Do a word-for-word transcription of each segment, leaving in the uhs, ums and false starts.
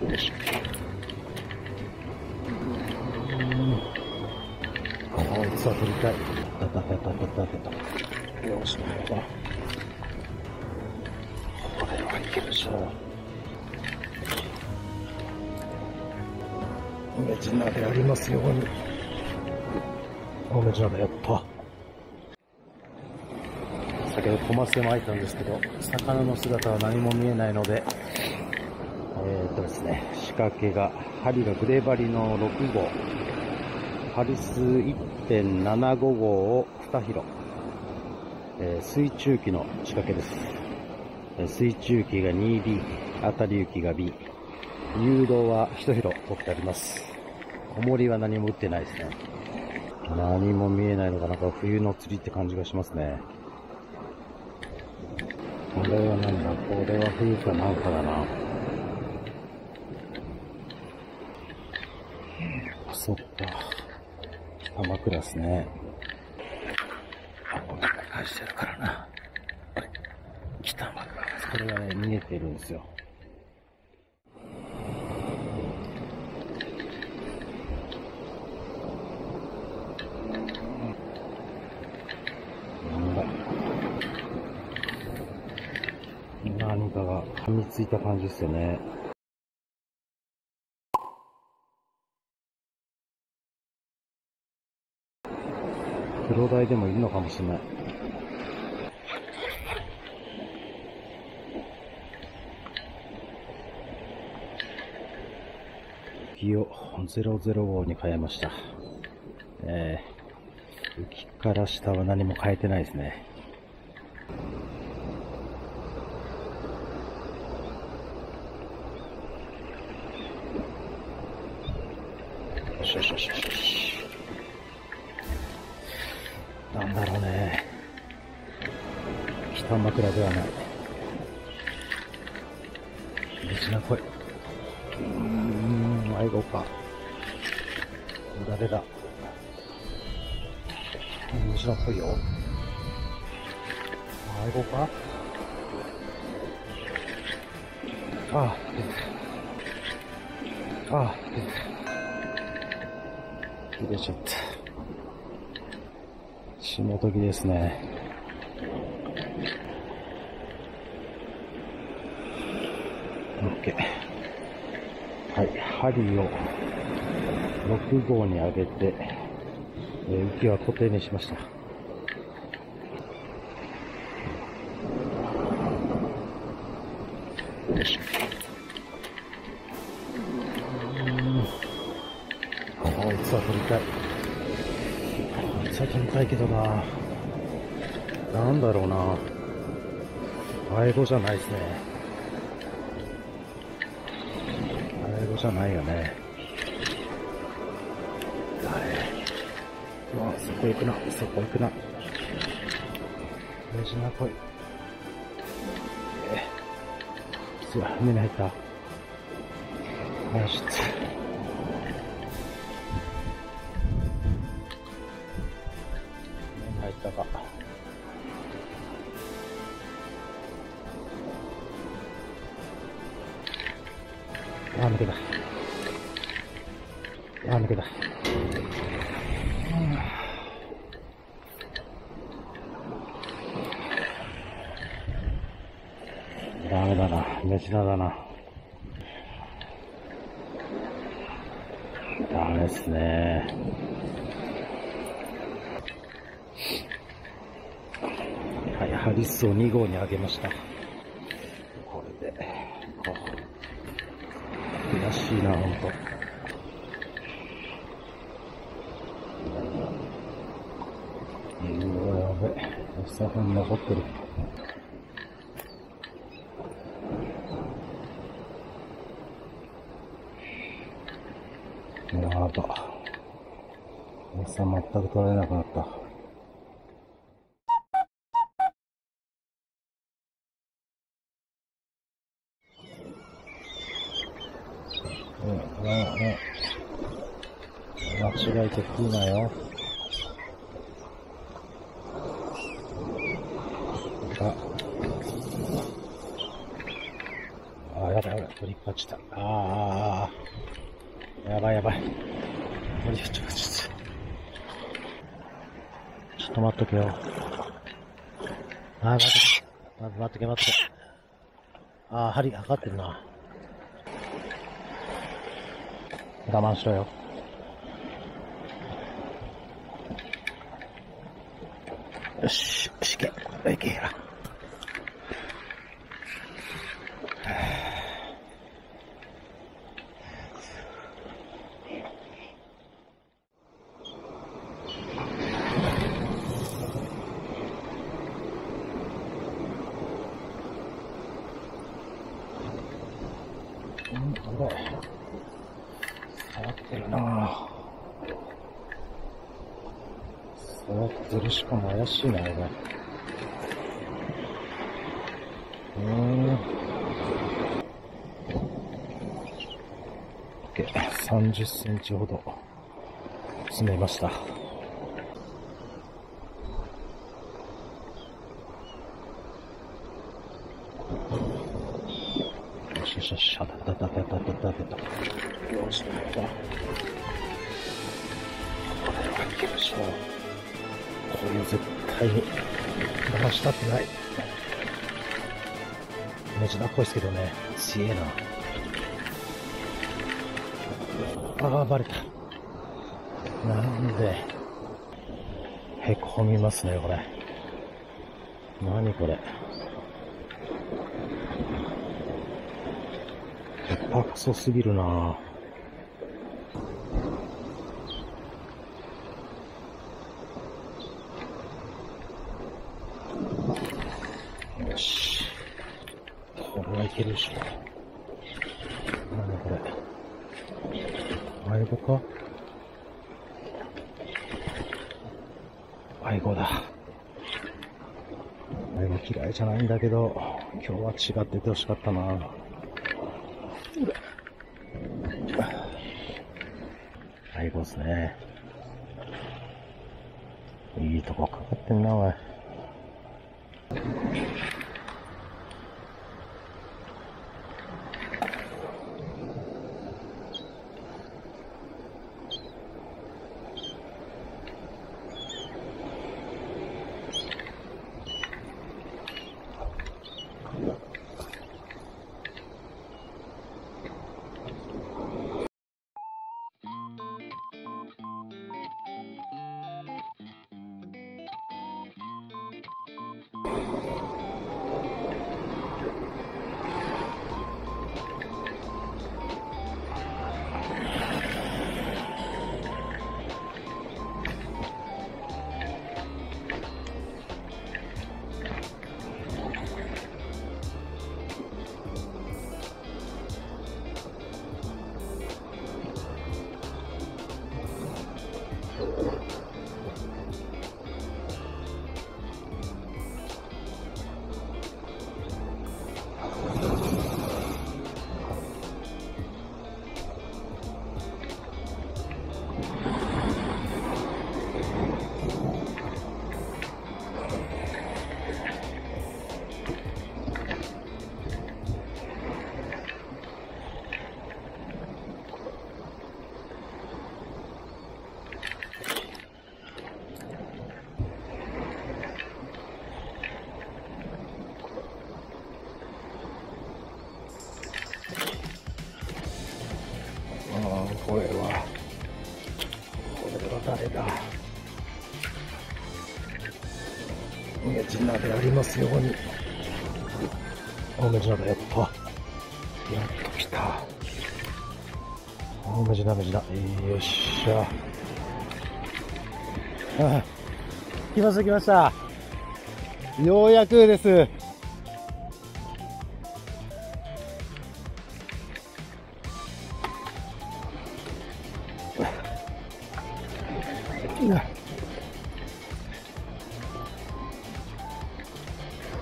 ですね。ああ、草取りたい。パパパパパパパパ。よし、これはいけるでしょう。おめじ鍋ありますように。おめじ鍋やった。先ほどコマセも入ったんですけど、魚の姿は何も見えないので、えーっとですね、仕掛けが、針がグレーバリのろく号、ハリス いってんななご 号をに広、えー、水中機の仕掛けです。水中機が にビー、当たり行きが ビー、誘導はいち広取ってあります。重りは何も打ってないですね。何も見えないのがなんか冬の釣りって感じがしますね。これはなんだ、これは冬かなんかだな。そっか。玉クラスね。お腹返してるからな。あれ、来たまこれがね、見えてるんですよ。何かが噛みついた感じですよね。クロダイでもいるのかもしれない。浮きをゼロゼロ号に変えました。えー、浮きから下は何も変えてないですね。よしよしよし。なんだろうね。北枕ではない。別な声。うーん、迷子か。誰だ。面白っぽいよ。迷子か。ああ。ああ。入れちゃった。霜時ですね。オッケー。はい、針をろく号に上げて、えー、浮きは固定にしました。よいしょ。さあ取りたい。さあ取りたいけどな。なんだろうな。迷子じゃないですね。迷子じゃないよね。はい。うわ、そこ行くな。そこ行くな。大事な声。ええ。すごい、目に入った。よし。あ、抜けた。あ、抜けた。うん、ダメだな。メジナだな。ダメですね。はい、ハリスをに号に上げました。これで、こう。悔しいな、ほんと。うわ、やべえ。お魚残ってる。やば。お魚全く取れなくなった。間違えて食うなよ。あ、やっばいやばい、取りっぱっちゃった。ああ、やばいやばい。取りっぱっちゃった。ちょっと待っとけよ。ああ、待っとけ。まず待っとけ、待っとけ。ああ、針がかかってるな。我慢しろよ。よし、よし、いけ。いけよ。触ってるな。触ってるしかも怪しいな、これ。うーん。さんじゅっセンチほど詰めました。よしよし、あったあったあったあったあった。よし、あった。これはいけるでしょう。これは絶対に流したくない。もちろん濃いですけどね、強えな。ああ、バレた。なんで、へこみますね、これ。何これ。下手くそすぎるなぁ。よし。これはいけるでしょ。なんだこれ。アイゴか？アイゴだ。アイゴ嫌いじゃないんだけど、今日は違っててほしかったなぁ。最高ですね。いいとこかかってんな、おい。これは、これは誰だ。おめじ鍋ありますように。おめじ鍋、やっと、やっと来た。おめじ鍋じだ、よっしゃ。ああ、来ました来ました。ようやくです。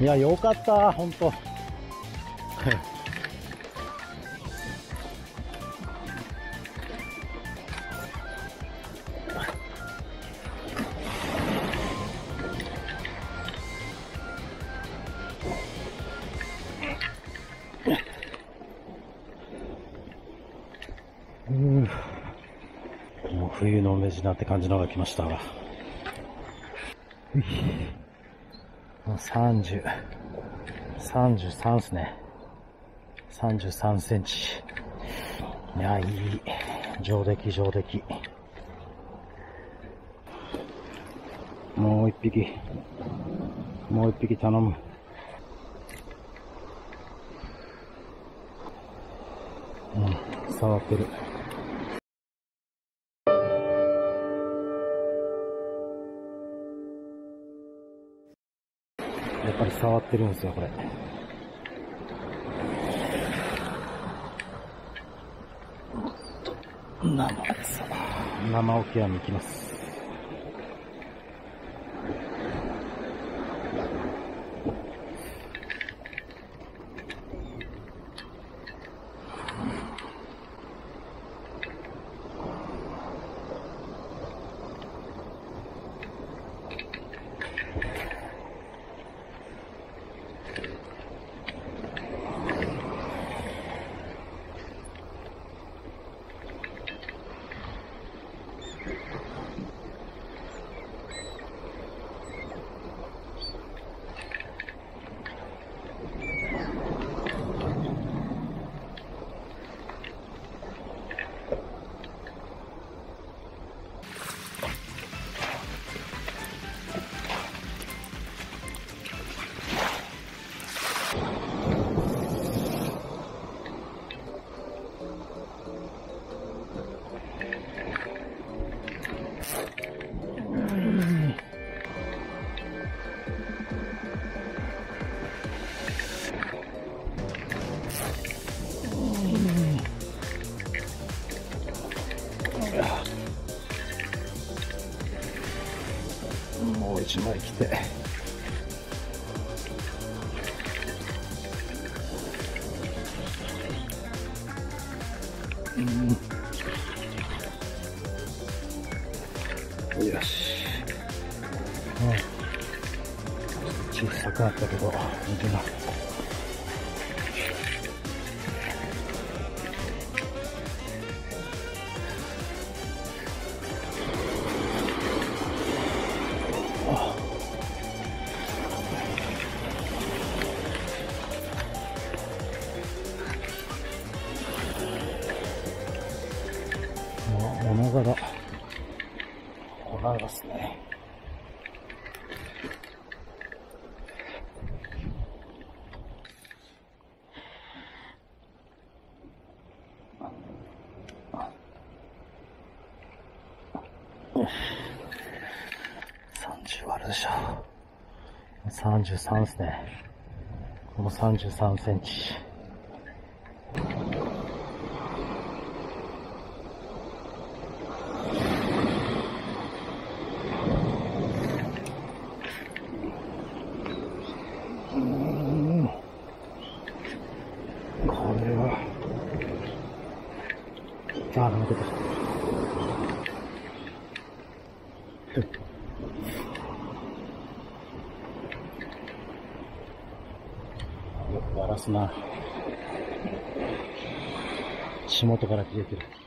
いや、よかった、ほんと。うーん、もう冬のメジナって感じのが来ましたが、さんじゅう、さんじゅうさんですね。さんじゅうさんセンチ。いや、いい。上出来、上出来。もう一匹。もう一匹頼む。うん、触ってる。やっぱり触ってるんですよ、これ。生さ、生オキアミ行きます。もう一枚来て、うん、よし、うん、小さくなったけど見てな。お腹が、お腹ですね。さんじゅうあるでしょ。さんじゅうさんですね。このさんじゅうさんセンチ。ああ、抜けた。よく鳴らすな。足元から消えてる。